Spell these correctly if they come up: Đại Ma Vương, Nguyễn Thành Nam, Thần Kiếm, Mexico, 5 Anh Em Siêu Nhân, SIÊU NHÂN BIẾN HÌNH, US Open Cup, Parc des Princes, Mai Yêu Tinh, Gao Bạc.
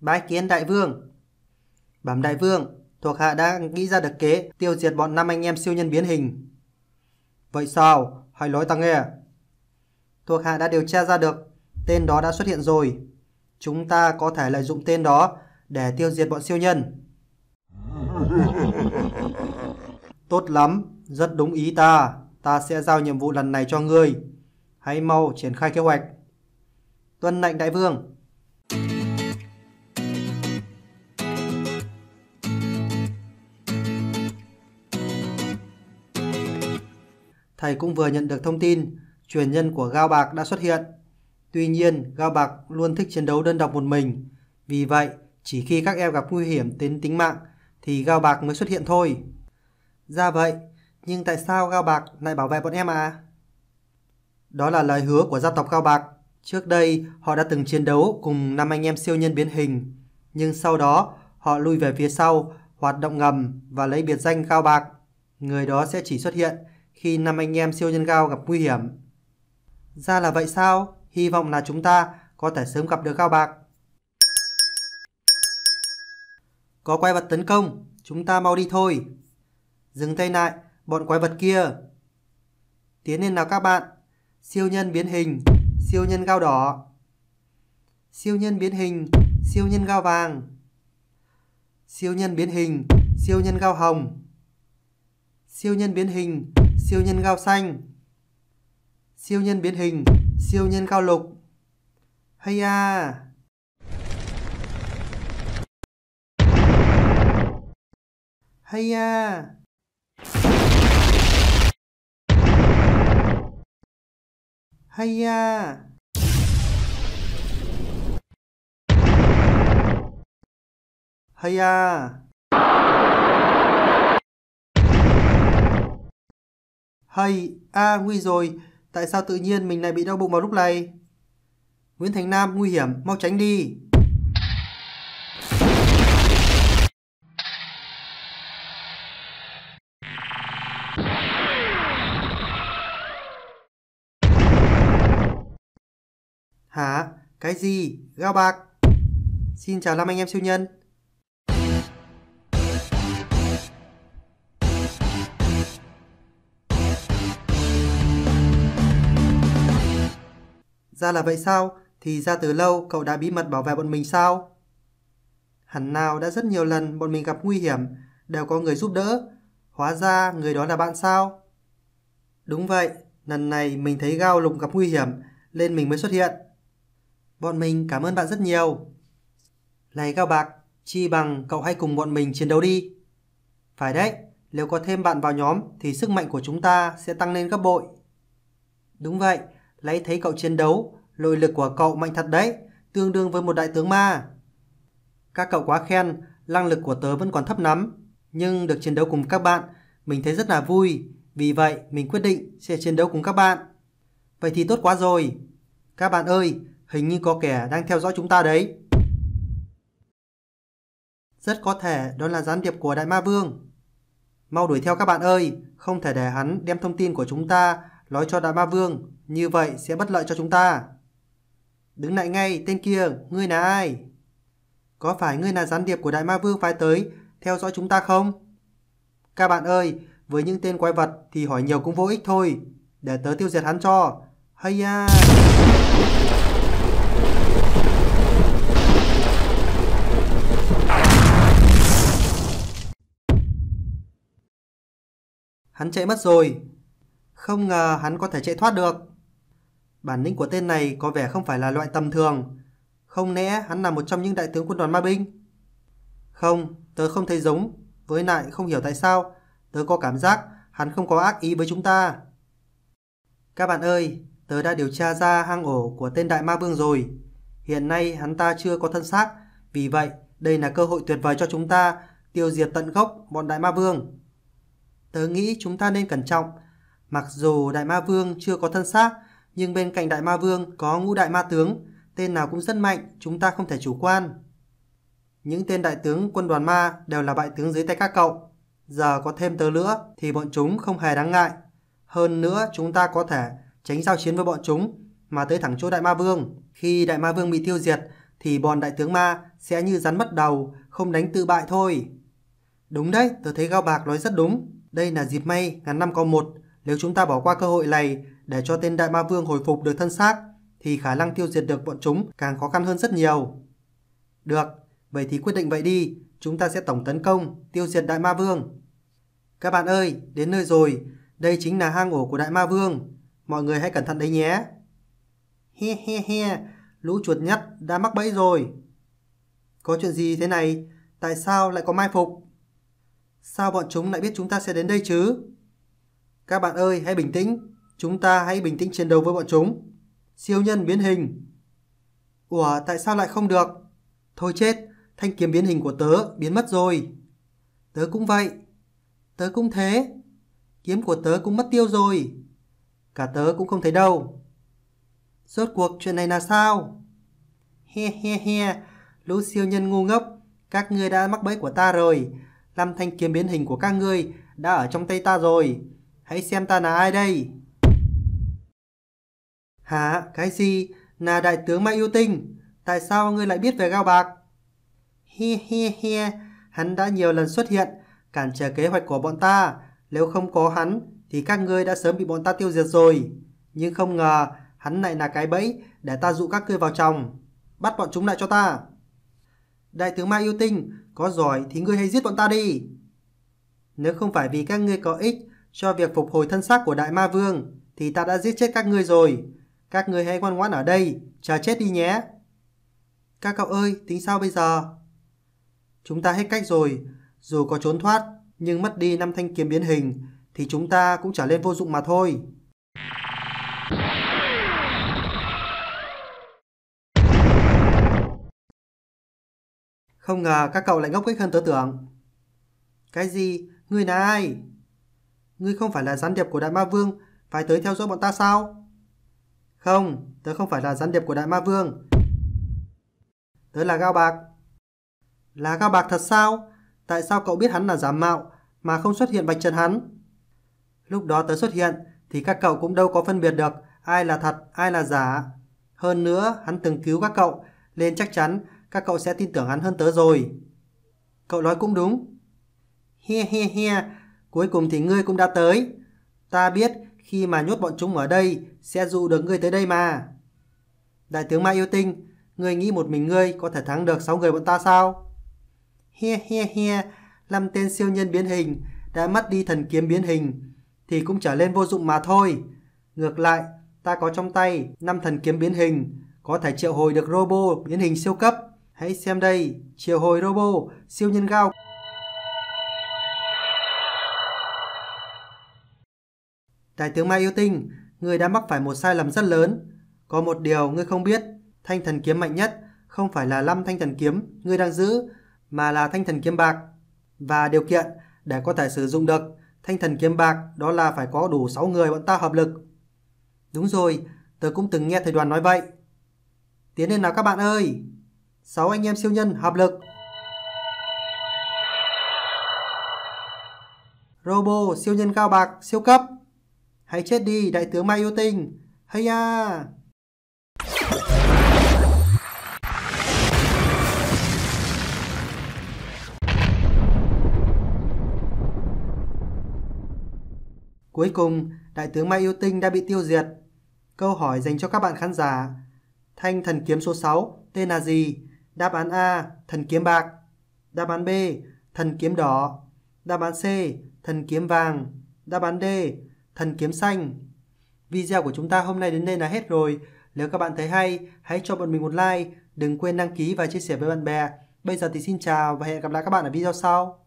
Bái kiến đại vương. Bẩm đại vương, thuộc hạ đã nghĩ ra được kế tiêu diệt bọn 5 anh em siêu nhân biến hình. Vậy sao? Hãy nói ta nghe. Thuộc hạ đã điều tra ra được, tên đó đã xuất hiện rồi. Chúng ta có thể lợi dụng tên đó để tiêu diệt bọn siêu nhân. Tốt lắm, rất đúng ý ta. Ta sẽ giao nhiệm vụ lần này cho ngươi. Hãy mau triển khai kế hoạch. Tuân lệnh đại vương. Thầy cũng vừa nhận được thông tin truyền nhân của Gao Bạc đã xuất hiện. Tuy nhiên, Gao Bạc luôn thích chiến đấu đơn độc một mình. Vì vậy, chỉ khi các em gặp nguy hiểm đến tính mạng thì Gao Bạc mới xuất hiện thôi. Ra vậy, nhưng tại sao Gao Bạc lại bảo vệ bọn em à? Đó là lời hứa của gia tộc Gao Bạc. Trước đây, họ đã từng chiến đấu cùng 5 anh em siêu nhân biến hình. Nhưng sau đó, họ lui về phía sau, hoạt động ngầm và lấy biệt danh Gao Bạc. Người đó sẽ chỉ xuất hiện khi 5 anh em siêu nhân Gao gặp nguy hiểm. Ra là vậy sao? Hy vọng là chúng ta có thể sớm gặp được Gao Bạc. Có quái vật tấn công, chúng ta mau đi thôi. Dừng tay lại, bọn quái vật kia. Tiến lên nào các bạn. Siêu nhân biến hình, siêu nhân Gao đỏ. Siêu nhân biến hình, siêu nhân Gao vàng. Siêu nhân biến hình, siêu nhân Gao hồng. Siêu nhân biến hình, siêu nhân Gao xanh. Siêu nhân biến hình, siêu nhân Gao lục. Hay à. Hay à. Hay à. Hay à. Hay à, nguy rồi. Tại sao tự nhiên mình lại bị đau bụng vào lúc này? Nguyễn Thành Nam, nguy hiểm, mau tránh đi. Hả? Cái gì? Gao Bạc? Xin chào 5 anh em siêu nhân. Ra là vậy sao? Thì ra từ lâu cậu đã bí mật bảo vệ bọn mình sao? Hẳn nào đã rất nhiều lần bọn mình gặp nguy hiểm đều có người giúp đỡ. Hóa ra người đó là bạn sao? Đúng vậy, lần này mình thấy Gao lục gặp nguy hiểm nên mình mới xuất hiện. Bọn mình cảm ơn bạn rất nhiều. Này Gao Bạc, chi bằng cậu hãy cùng bọn mình chiến đấu đi. Phải đấy, nếu có thêm bạn vào nhóm thì sức mạnh của chúng ta sẽ tăng lên gấp bội. Đúng vậy, lấy thấy cậu chiến đấu, nội lực của cậu mạnh thật đấy, tương đương với một đại tướng ma. Các cậu quá khen, năng lực của tớ vẫn còn thấp lắm. Nhưng được chiến đấu cùng các bạn, mình thấy rất là vui. Vì vậy, mình quyết định sẽ chiến đấu cùng các bạn. Vậy thì tốt quá rồi. Các bạn ơi, hình như có kẻ đang theo dõi chúng ta đấy. Rất có thể đó là gián điệp của Đại Ma Vương. Mau đuổi theo các bạn ơi, không thể để hắn đem thông tin của chúng ta nói cho Đại Ma Vương, như vậy sẽ bất lợi cho chúng ta. Đứng lại ngay, tên kia, ngươi là ai? Có phải ngươi là gián điệp của Đại Ma Vương phái tới theo dõi chúng ta không? Các bạn ơi, với những tên quái vật thì hỏi nhiều cũng vô ích thôi, để tớ tiêu diệt hắn cho. Hay à. Hắn chạy mất rồi. Không ngờ hắn có thể chạy thoát được. Bản lĩnh của tên này có vẻ không phải là loại tầm thường. Không lẽ hắn là một trong những đại tướng quân đoàn ma binh? Không, tớ không thấy giống. Với lại không hiểu tại sao, tớ có cảm giác hắn không có ác ý với chúng ta. Các bạn ơi, tớ đã điều tra ra hang ổ của tên Đại Ma Vương rồi. Hiện nay hắn ta chưa có thân xác. Vì vậy, đây là cơ hội tuyệt vời cho chúng ta tiêu diệt tận gốc bọn Đại Ma Vương. Tớ nghĩ chúng ta nên cẩn trọng. Mặc dù Đại Ma Vương chưa có thân xác, nhưng bên cạnh Đại Ma Vương có ngũ đại ma tướng, tên nào cũng rất mạnh, chúng ta không thể chủ quan. Những tên đại tướng quân đoàn ma đều là bại tướng dưới tay các cậu. Giờ có thêm tớ nữa thì bọn chúng không hề đáng ngại. Hơn nữa chúng ta có thể tránh giao chiến với bọn chúng mà tới thẳng chỗ Đại Ma Vương. Khi Đại Ma Vương bị tiêu diệt thì bọn đại tướng ma sẽ như rắn mất đầu, không đánh tự bại thôi. Đúng đấy, tôi thấy Gao Bạc nói rất đúng. Đây là dịp may ngàn năm có một. Nếu chúng ta bỏ qua cơ hội này để cho tên Đại Ma Vương hồi phục được thân xác, thì khả năng tiêu diệt được bọn chúng càng khó khăn hơn rất nhiều. Được, vậy thì quyết định vậy đi. Chúng ta sẽ tổng tấn công, tiêu diệt Đại Ma Vương. Các bạn ơi, đến nơi rồi. Đây chính là hang ổ của Đại Ma Vương. Mọi người hãy cẩn thận đấy nhé. He he he, lũ chuột nhắt đã mắc bẫy rồi. Có chuyện gì thế này? Tại sao lại có mai phục? Sao bọn chúng lại biết chúng ta sẽ đến đây chứ? Các bạn ơi, hãy bình tĩnh. Chúng ta hãy bình tĩnh chiến đấu với bọn chúng. Siêu nhân biến hình. Ủa, tại sao lại không được? Thôi chết, thanh kiếm biến hình của tớ biến mất rồi. Tớ cũng vậy. Tớ cũng thế. Kiếm của tớ cũng mất tiêu rồi. Cả tớ cũng không thấy đâu. Rốt cuộc chuyện này là sao? He he he, lũ siêu nhân ngu ngốc, các ngươi đã mắc bẫy của ta rồi. 5 thanh kiếm biến hình của các ngươi đã ở trong tay ta rồi. Hãy xem ta là ai đây. Hả? Cái gì? Là đại tướng Mai Yêu Tinh. Tại sao ngươi lại biết về Gao Bạc? He he he, hắn đã nhiều lần xuất hiện, cản trở kế hoạch của bọn ta. Nếu không có hắn thì các ngươi đã sớm bị bọn ta tiêu diệt rồi. Nhưng không ngờ hắn lại là cái bẫy để ta dụ các ngươi vào trong. Bắt bọn chúng lại cho ta. Đại tướng Mai Yêu Tinh, có giỏi thì ngươi hãy giết bọn ta đi. Nếu không phải vì các ngươi có ích cho việc phục hồi thân xác của Đại Ma Vương thì ta đã giết chết các ngươi rồi. Các ngươi hãy ngoan ngoãn ở đây chờ chết đi nhé. Các cậu ơi, tính sao bây giờ? Chúng ta hết cách rồi. Dù có trốn thoát nhưng mất đi 5 thanh kiếm biến hình thì chúng ta cũng trở nên vô dụng mà thôi. Không ngờ các cậu lại ngốc nghếch hơn tớ tưởng. Cái gì? Ngươi là ai? Ngươi không phải là gián điệp của Đại Ma Vương phải tới theo dõi bọn ta sao? Không, tớ không phải là gián điệp của Đại Ma Vương. Tớ là Gao Bạc. Là Gao Bạc thật sao? Tại sao cậu biết hắn là giả mạo mà không xuất hiện vạch trần hắn? Lúc đó tớ xuất hiện thì các cậu cũng đâu có phân biệt được ai là thật, ai là giả. Hơn nữa, hắn từng cứu các cậu nên chắc chắn các cậu sẽ tin tưởng hắn hơn tớ rồi. Cậu nói cũng đúng. He he he, cuối cùng thì ngươi cũng đã tới. Ta biết khi mà nhốt bọn chúng ở đây sẽ dụ được ngươi tới đây mà. Đại tướng Mai Yêu Tinh, ngươi nghĩ một mình ngươi có thể thắng được 6 người bọn ta sao? He he he, 5 tên siêu nhân biến hình đã mất đi thần kiếm biến hình thì cũng trở nên vô dụng mà thôi. Ngược lại, ta có trong tay 5 thần kiếm biến hình, có thể triệu hồi được robot biến hình siêu cấp. Hãy xem đây, triệu hồi robot siêu nhân Gao. Đại tướng Mai Yêu Tinh, ngươi đã mắc phải một sai lầm rất lớn. Có một điều ngươi không biết, thanh thần kiếm mạnh nhất không phải là 5 thanh thần kiếm ngươi đang giữ, mà là thanh thần kiếm bạc. Và điều kiện để có thể sử dụng được thanh thần kiếm bạc đó là phải có đủ 6 người bọn ta hợp lực. Đúng rồi, tớ cũng từng nghe thầy Đoàn nói vậy. Tiến lên nào các bạn ơi. 6 anh em siêu nhân hợp lực. Robo siêu nhân Gao Bạc siêu cấp. Hãy chết đi đại tướng Mai Yêu Tinh. Hay à. Cuối cùng, đại tướng Mai Yêu Tinh đã bị tiêu diệt. Câu hỏi dành cho các bạn khán giả. Thanh thần kiếm số 6 tên là gì? Đáp án A, thần kiếm bạc. Đáp án B, thần kiếm đỏ. Đáp án C, thần kiếm vàng. Đáp án D, thần kiếm xanh. Video của chúng ta hôm nay đến đây là hết rồi. Nếu các bạn thấy hay, hãy cho bọn mình một like. Đừng quên đăng ký và chia sẻ với bạn bè. Bây giờ thì xin chào và hẹn gặp lại các bạn ở video sau.